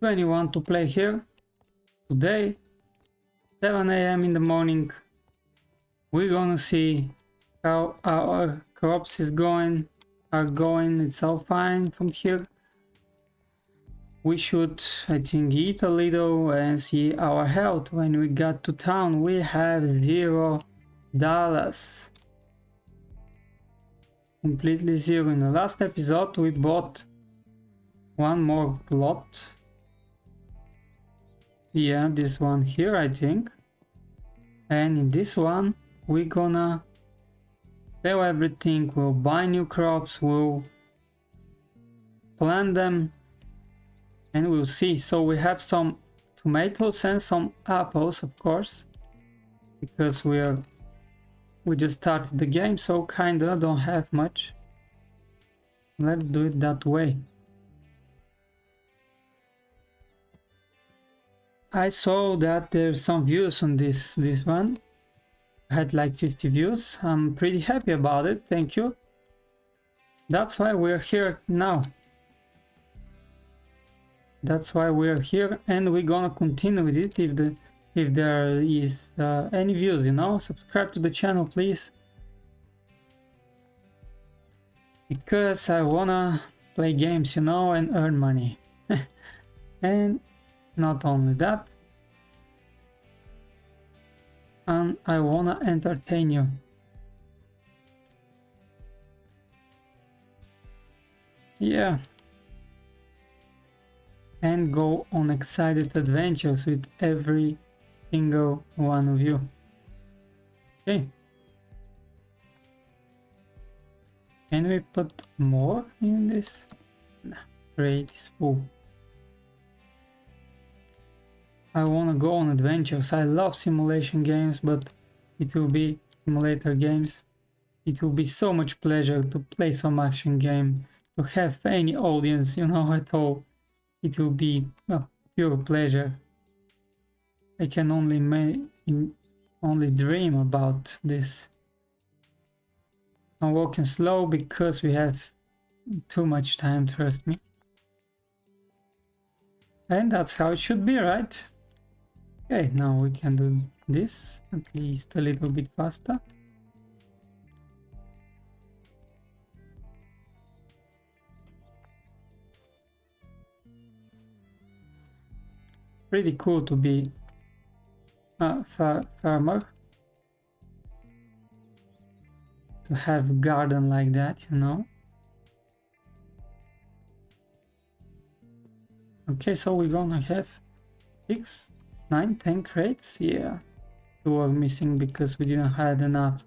21ToPlay here today, 7 AM in the morning. We're gonna see how our crops are going. It's all fine from here. We should, I think, eat a little and see our health. When we got to town, we have $0. Completely zero. In the last episode, we bought one more plot. Yeah, this one here, I think. And in this one, we're gonna sell everything. We'll buy new crops, we'll plant them, and we'll see. So we have some tomatoes and some apples, of course, because we just started the game, so kinda don't have much. Let's do it that way. I saw that there's some views on this one. I had like 50 views. I'm pretty happy about it, thank you. That's why we're here now. That's why we're here, and we're gonna continue with it. If there is any views, you know, subscribe to the channel, please, because I wanna play games, you know, and earn money. And not only that, I wanna entertain you. Yeah. And go on exciting adventures with every single one of you. Okay. Can we put more in this? Nah, crate is full. I wanna go on adventures. I love simulation games, but it will be simulator games. It will be so much pleasure to play some action game, to have any audience, you know, at all. It will be a pure pleasure. I can only dream about this. I'm walking slow because we have too much time, trust me. And that's how it should be, right? Okay, now we can do this at least a little bit faster. Pretty cool to be a farmer, to have a garden like that, you know. Okay, so we're gonna have 6, 9, 10 crates. Yeah, 2 are missing because we didn't have enough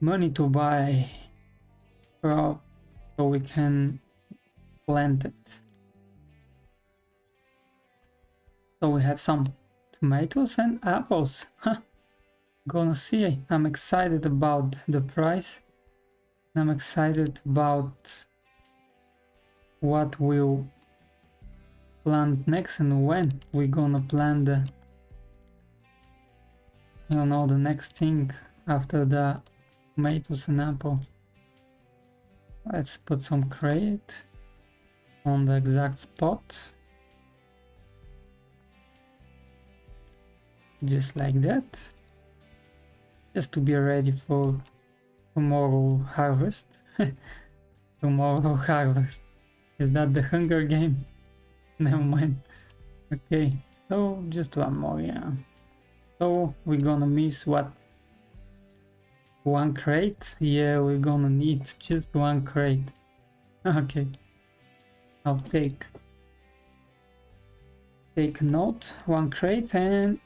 money to buy crop, so we can plant it. So we have some tomatoes and apples. Huh. Gonna see. I'm excited about the price. I'm excited about what we'll plant next and when we're gonna plant the, you know, the next thing after the tomatoes and apple. Let's put some crate on the exact spot. Just like that, just to be ready for tomorrow harvest. Tomorrow harvest, is that the Hunger Game? Never mind. Okay, so just one more. Yeah, so we're gonna miss what, 1 crate? Yeah, we're gonna need just 1 crate. Okay, I'll take note. 1 crate. And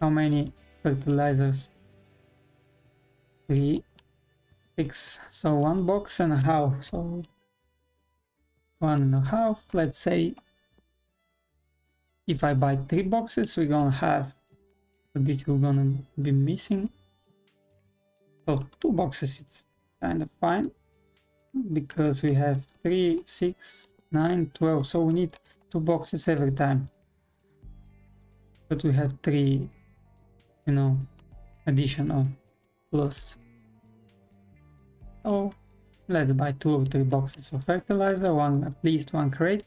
how many fertilizers? 3, 6. So 1 box and a half. So 1.5. Let's say if I buy 3 boxes, we're gonna have, but this we're gonna be missing. So 2 boxes, it's kind of fine, because we have 3, 6, 9, 12. So we need 2 boxes every time. But we have 3. You know, additional plus. So let's buy 2 or 3 boxes of fertilizer, at least 1 crate,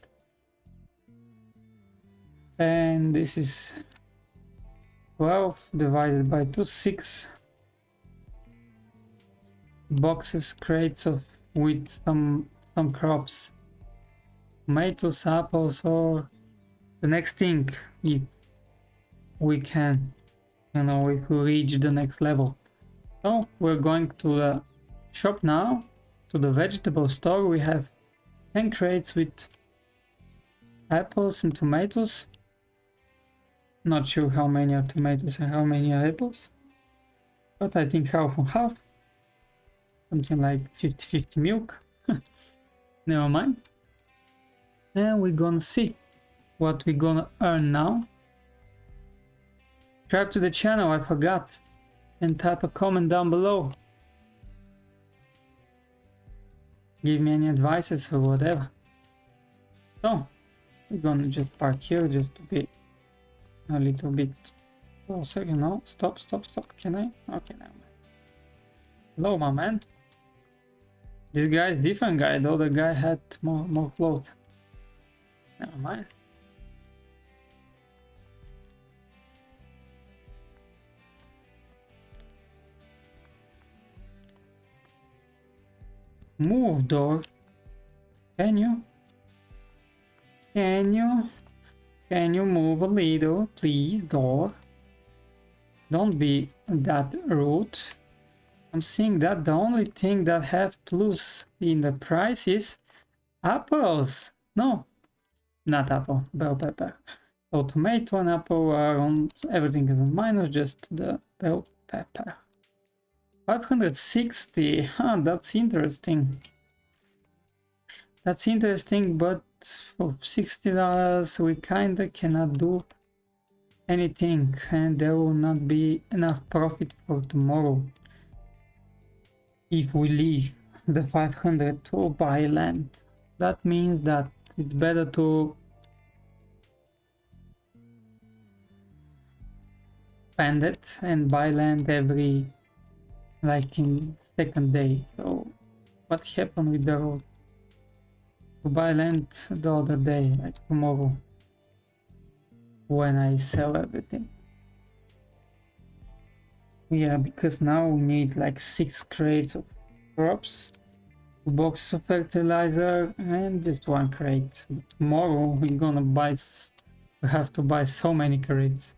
and this is 12 divided by 2, 6 boxes, crates of with some crops, tomatoes, apples, or the next thing if we can, you know, if we reach the next level. So we're going to the shop now, to the vegetable store. We have 10 crates with apples and tomatoes. Not sure how many are tomatoes and how many are apples, but I think half and half, something like 50-50 milk. Never mind. And we're gonna see what we're gonna earn now. Subscribe to the channel, I forgot, and type a comment down below. Give me any advices or whatever. So we're gonna just park here just to be a little bit closer, you know. Stop. Can I? Okay, now. Hello, my man. This guy is different guy. The other guy had more clothes. Never mind. Move, dog. Can you move a little, please, dog? Don't be that rude. I'm seeing that the only thing that have plus in the price is apples. No, not apple, bell pepper. So tomato and apple are on, everything is on minus, just the bell pepper. 560, huh, that's interesting. That's interesting, but for $60 we kinda cannot do anything, and there will not be enough profit for tomorrow if we leave the 500 to buy land. That means that it's better to spend it and buy land every, like, in second day. So what happened with the road? To buy land the other day, like tomorrow, when I sell everything. Yeah, because now we need like 6 crates of crops, 2 boxes of fertilizer, and just 1 crate. But tomorrow we're gonna buy, we have to buy so many crates.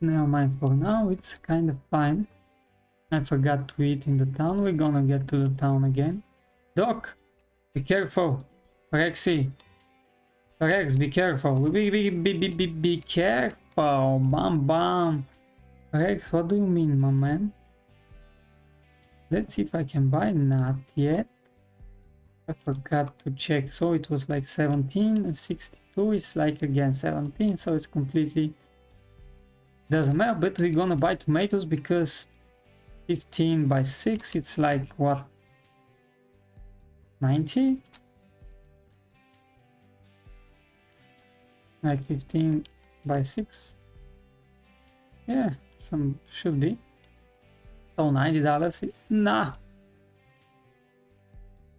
Never mind, for now it's kind of fine. I forgot to eat in the town. We're gonna get to the town again. Doc, be careful. Rexy, Rex, be careful. Be careful. Bam bam. Rex, what do you mean, my man? Let's see if I can buy. Not yet. I forgot to check. So it was like 17 and 62 is like again 17, so it's completely doesn't matter. But we're gonna buy tomatoes because 15 by 6 it's like what, 90, like 15 by 6, yeah, some should be. So $90 is nah,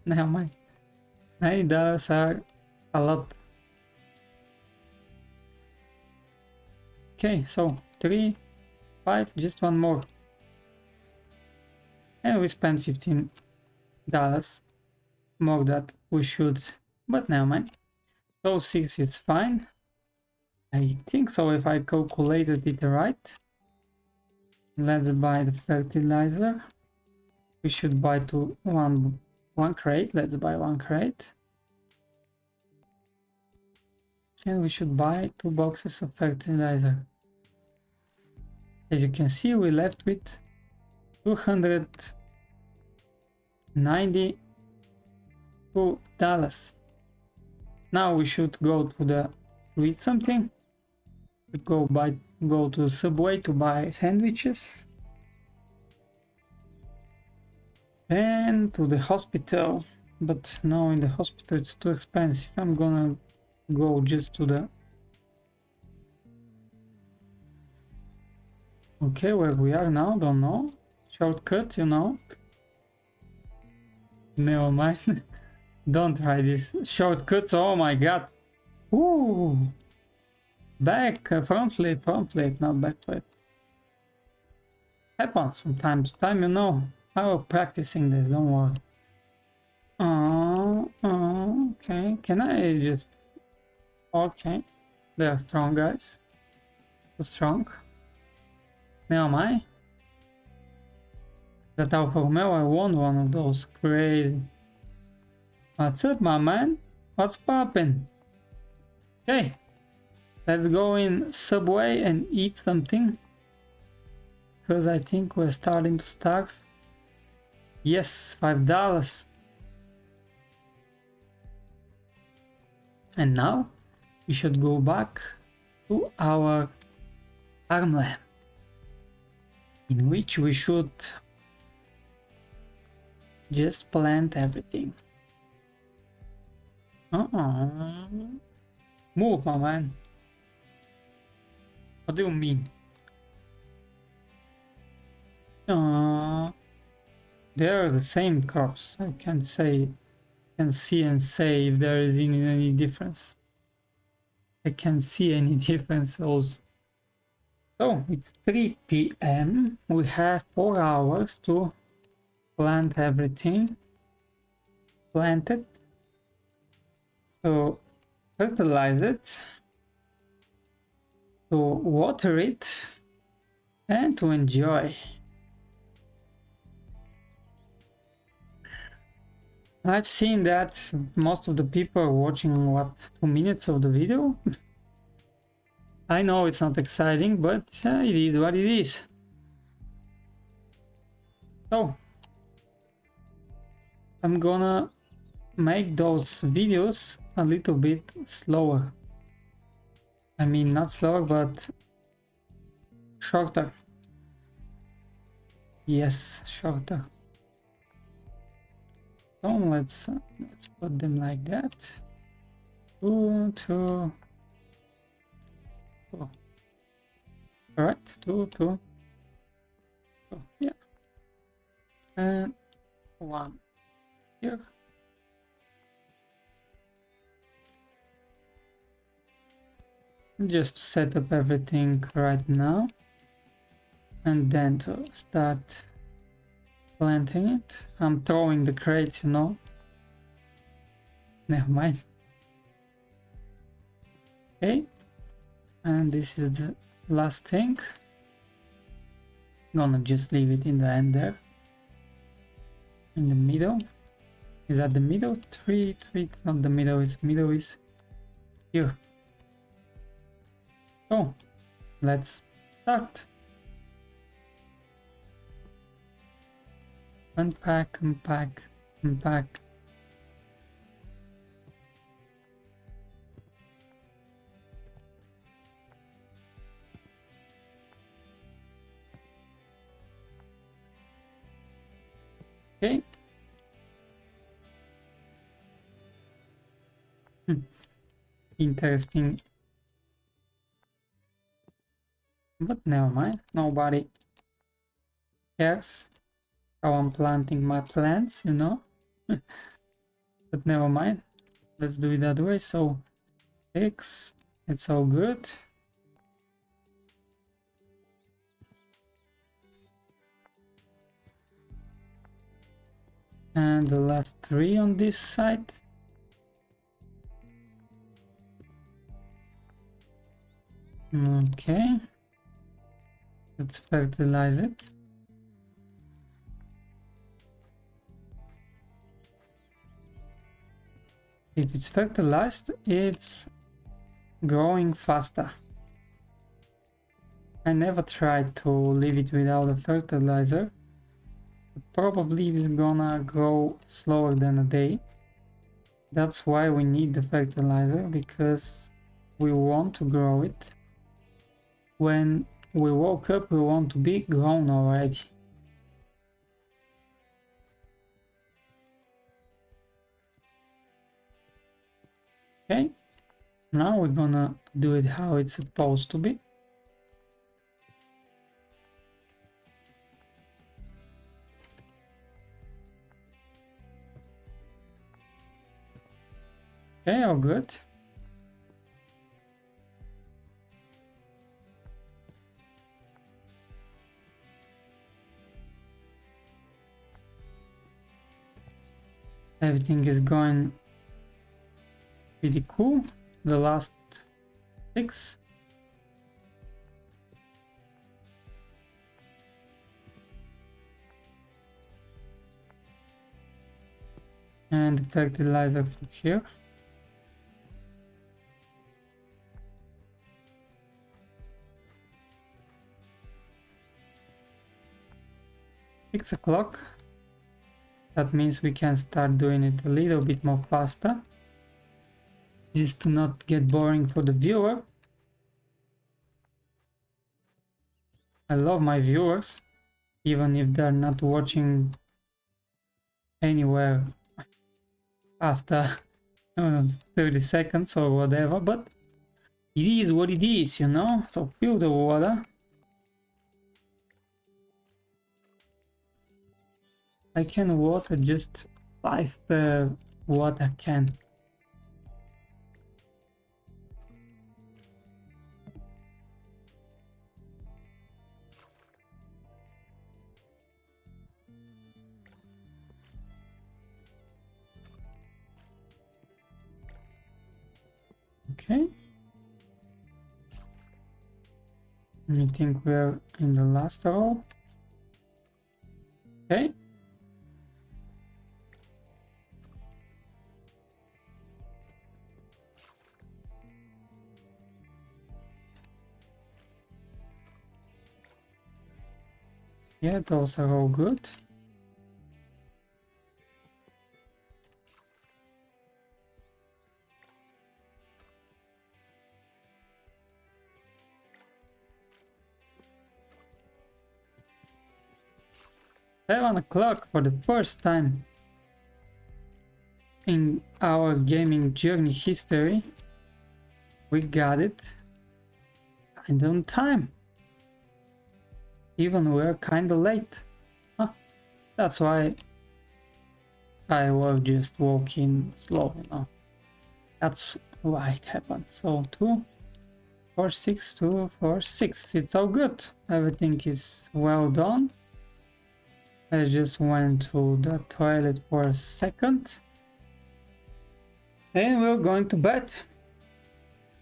never mind. $90 are a lot. Okay, so 3, 5, just one more, and we spent $15 more that we should, but never mind. So 6 is fine, I think so, if I calculated it right. Let's buy the fertilizer. We should buy one crate. Let's buy 1 crate, and we should buy 2 boxes of fertilizer. As you can see, we left with 292 dollars. Now we should go to the eat something. We go to the Subway to buy sandwiches, and to the hospital. But no, in the hospital it's too expensive. I'm gonna go just to the, okay, where we are now, don't know, shortcut, you know. Never mind. Don't try this shortcuts. Oh my god, Ooh. Back, front flip, not back flip. Happens from time to time, you know. I was practicing this, don't worry. Oh, okay. Can I just... Okay. They are strong, guys. Too strong. Never mind. That Alfa Romeo, I won one of those. Crazy. What's up, my man? What's poppin'? Okay. Let's go in Subway and eat something. Because I think we're starting to starve. Yes, $5. And now we should go back to our farmland, in which we should just plant everything. Move, my man. What do you mean? They are the same crops. I can't say, can see and say if there is any difference. I can't see any difference also. So it's 3 p.m. We have 4 hours to plant everything. Plant it. So fertilize it. To water it and to enjoy. I've seen that most of the people are watching, what, 2 minutes of the video? I know it's not exciting, but it is what it is. So, I'm gonna make those videos a little bit slower. I mean, not slower, but shorter. Yes, shorter. So let's put them like that. 2, 2, 4. All right, 2, 2, 4. Yeah, and 1 here. Just to set up everything right now, and then to start planting it. I'm throwing the crates, you know. Never mind. Okay. And this is the last thing. Gonna just leave it in the end there. In the middle. Is that the middle? Three. It's not the middle. It's middle is here. So let's start. Unpack. Okay. Interesting. But never mind. Nobody cares how I'm planting my plants, you know. But never mind, let's do it that way. So 6, it's all good. And the last 3 on this side. Okay, let's fertilize it. If it's fertilized, it's growing faster. I never tried to leave it without a fertilizer. Probably it's gonna grow slower than a day. That's why we need the fertilizer, because we want to grow it. When we woke up, we want to be grown already. Okay, now we're gonna do it how it's supposed to be. Okay, all good. Everything is going pretty cool. The last 6. And fertilizer from here. O'clock. That means we can start doing it a little bit more faster, just to not get boring for the viewer. I love my viewers, even if they're not watching anywhere after 30 seconds or whatever, but it is what it is, you know. So fill the water. I can water just 5 per water can. Okay. I think we're in the last row. Okay. Yeah, those are all good. Seven o'clock for the first time in our gaming journey history. We got it kind of on time. Even we're kind of late. Huh. That's why I will just walk in slow, you know. That's why it happened. So 2, 4, 6, 2, 4, 6. It's all good. Everything is well done. I just went to the toilet for a second. And we're going to bed.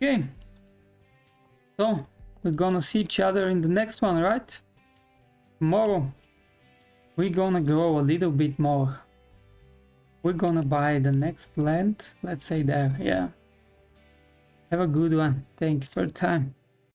Okay. So we're gonna see each other in the next one, right? Tomorrow we're gonna grow a little bit more. We're gonna buy the next land, let's say there. Yeah, have a good one. Thank you for your time.